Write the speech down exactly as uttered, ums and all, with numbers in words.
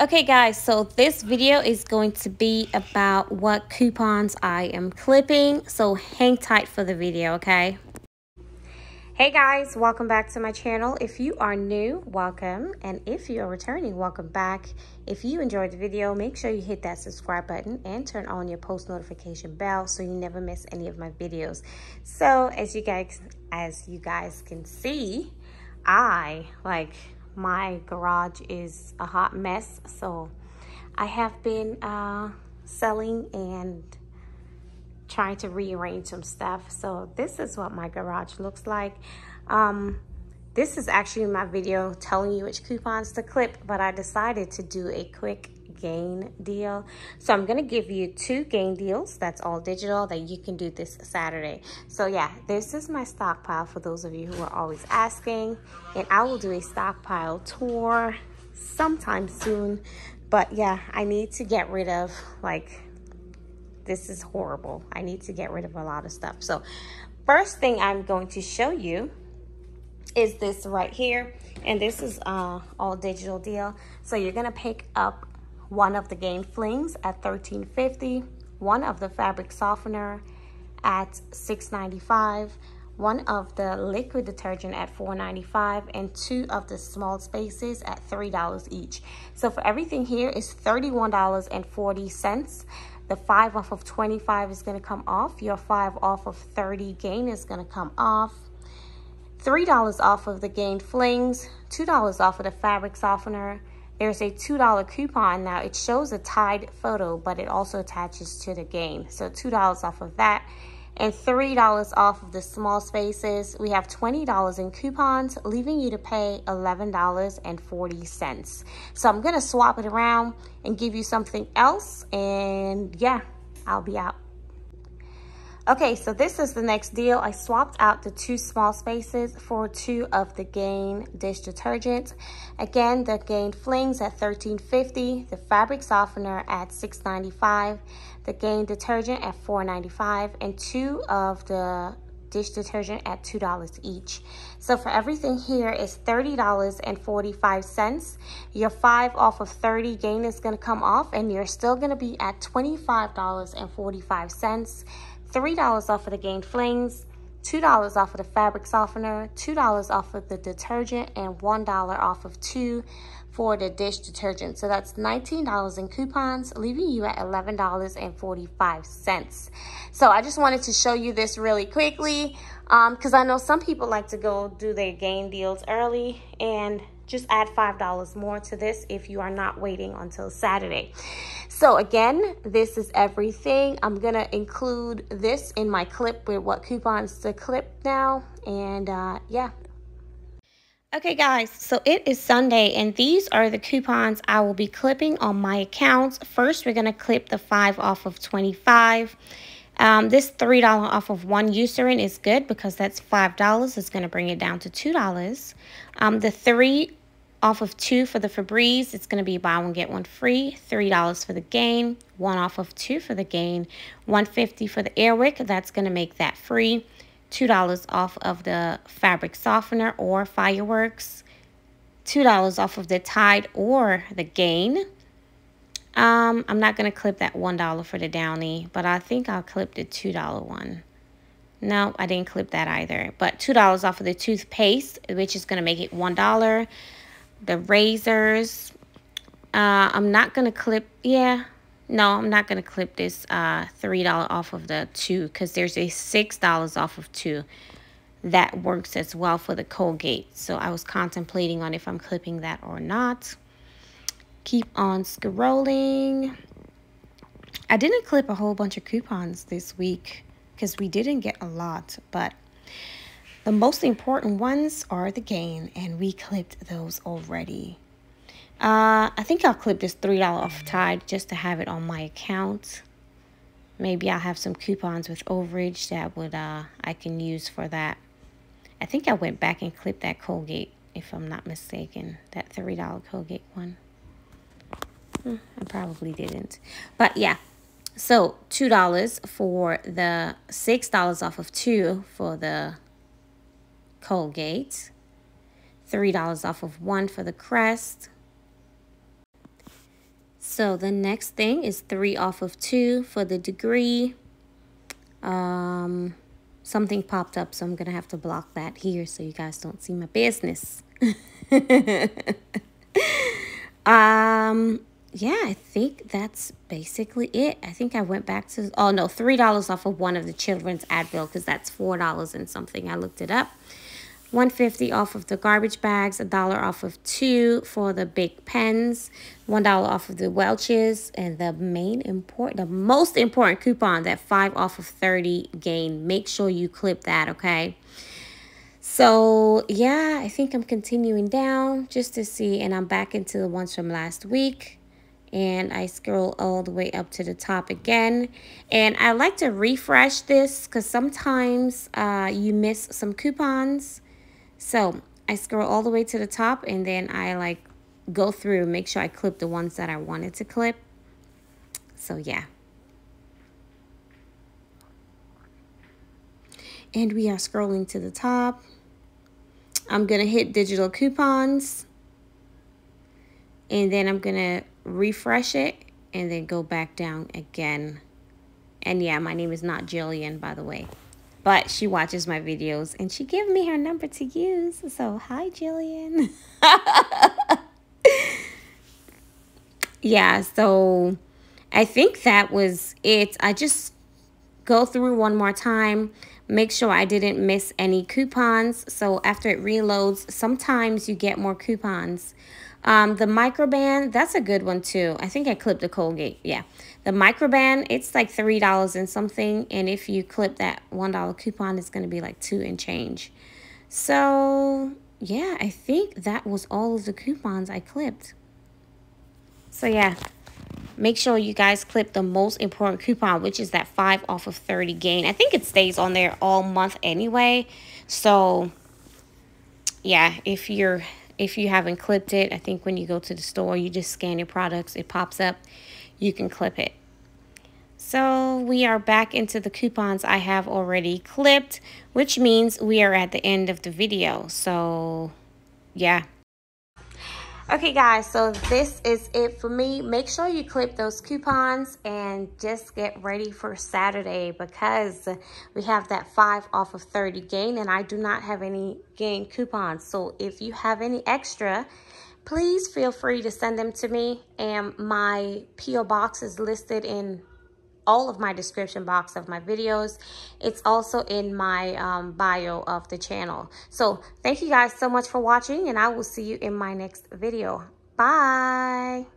Okay guys, so this video is going to be about what coupons I am clipping, so hang tight for the video, okay? Hey guys, welcome back to my channel. If you are new, welcome, and if you are returning, welcome back. If you enjoyed the video, make sure you hit that subscribe button and turn on your post notification bell so you never miss any of my videos. So as you guys as you guys can see, I like my garage is a hot mess, so I have been uh, selling and trying to rearrange some stuff. So this is what my garage looks like. Um, this is actually my video telling you which coupons to clip, but I decided to do a quick Gain deal. So I'm gonna give you two Gain deals, that's all digital, that you can do this Saturday. So yeah, this is my stockpile for those of you who are always asking, and I will do a stockpile tour sometime soon. But yeah, I need to get rid of, like, this is horrible. I need to get rid of a lot of stuff. So first thing I'm going to show you is this right here, and this is uh all digital deal. So you're gonna pick up one of the Gain flings at thirteen fifty, one of the fabric softener at six ninety-five, one of the liquid detergent at four ninety-five, and two of the small spaces at three dollars each. So for everything here is thirty-one dollars and forty cents. The five off of twenty-five is going to come off. Your five off of thirty Gain is going to come off. three dollars off of the Gain flings, two dollars off of the fabric softener. There's a two dollar coupon. Now it shows a Tide photo, but it also attaches to the Gain. So two dollars off of that and three dollars off of the small spaces. We have twenty dollars in coupons, leaving you to pay eleven dollars and forty cents. So I'm gonna swap it around and give you something else, and yeah, I'll be out. Okay, so this is the next deal. I swapped out the two small spaces for two of the Gain dish detergent. Again, the Gain flings at thirteen fifty, the fabric softener at six ninety-five, the Gain detergent at four ninety-five, and two of the dish detergent at two dollars each. So for everything here is thirty dollars and forty-five cents. Your five off of thirty Gain is gonna come off, and you're still gonna be at twenty-five dollars and forty-five cents. three dollars off of the Gain flings, two dollars off of the fabric softener, two dollars off of the detergent, and one dollar off of two for the dish detergent. So that's nineteen dollars in coupons, leaving you at eleven dollars and forty-five cents. So I just wanted to show you this really quickly because um, I know some people like to go do their Gain deals early and just add five dollars more to this if you are not waiting until Saturday. So again, this is everything. I'm gonna include this in my clip with what coupons to clip now, and uh, yeah. Okay guys, so it is Sunday, and these are the coupons I will be clipping on my account. First, we're gonna clip the five off of twenty-five. Um, this three dollars off of one Eucerin is good because that's five dollars. It's going to bring it down to two dollars. Um, the three off of two for the Febreze, it's going to be buy one, get one free. three dollars for the Gain, one off of two for the Gain, one fifty for the Airwick, that's going to make that free. two dollars off of the fabric softener or fireworks. two dollars off of the Tide or the Gain. Um, I'm not going to clip that one dollar for the Downy, but I think I'll clip the two dollar one. No, I didn't clip that either. But two dollars off of the toothpaste, which is going to make it one dollar. The razors. Uh, I'm not going to clip, yeah. No, I'm not going to clip this uh, three dollars off of the two because there's a six dollars off of two. That works as well for the Colgate. So I was contemplating on if I'm clipping that or not. Keep on scrolling. I didn't clip a whole bunch of coupons this week because we didn't get a lot, but the most important ones are the Gain, and we clipped those already. Uh, I think I'll clip this three dollars off Tide just to have it on my account. Maybe I'll have some coupons with overage that would uh, I can use for that. I think I went back and clipped that Colgate, if I'm not mistaken, that three dollar Colgate one. I probably didn't, but yeah, so two dollars for the six dollars off of two for the Colgate, three dollars off of one for the Crest, So the next thing is three off of two for the Degree. Um, something popped up, so I'm going to have to block that here so you guys don't see my business. um, yeah, I think that's basically it. I think I went back to, oh no, three dollars off of one of the children's Advil because that's four dollars and something. I looked it up. one dollar fifty off of the garbage bags, a dollar off of two for the big pens, one dollar off of the Welch's, and the main important, the most important coupon, that five off of thirty Gain. Make sure you clip that, okay? So yeah, I think I'm continuing down just to see, and I'm back into the ones from last week, and I scroll all the way up to the top again. And I like to refresh this because sometimes uh, you miss some coupons. So I scroll all the way to the top and then I like go through, make sure I clip the ones that I wanted to clip. So yeah. And we are scrolling to the top. I'm gonna hit digital coupons. And then I'm gonna refresh it and then go back down again. And yeah, my name is not Jillian, by the way. But she watches my videos and she gave me her number to use. So, hi, Jillian. Yeah, so I think that was it. I just go through one more time. Make sure I didn't miss any coupons. So after it reloads, sometimes you get more coupons. Um, the Microban, that's a good one too. I think I clipped the Colgate, yeah. The Microban, it's like three dollars and something. And if you clip that one dollar coupon, it's going to be like two and change. So, yeah, I think that was all of the coupons I clipped. So, yeah, make sure you guys clip the most important coupon, which is that five off of thirty Gain. I think it stays on there all month anyway. So, yeah, if you're... If you haven't clipped it, I think when you go to the store, you just scan your products, it pops up, you can clip it. So we are back into the coupons I have already clipped, which means we are at the end of the video. So yeah. Okay guys, so this is it for me. Make sure you clip those coupons and just get ready for Saturday because we have that five off of thirty Gain and I do not have any Gain coupons. So if you have any extra, please feel free to send them to me. And my P O box is listed in all of my description box of my videos. It's also in my um, bio of the channel. So thank you guys so much for watching and I will see you in my next video. Bye.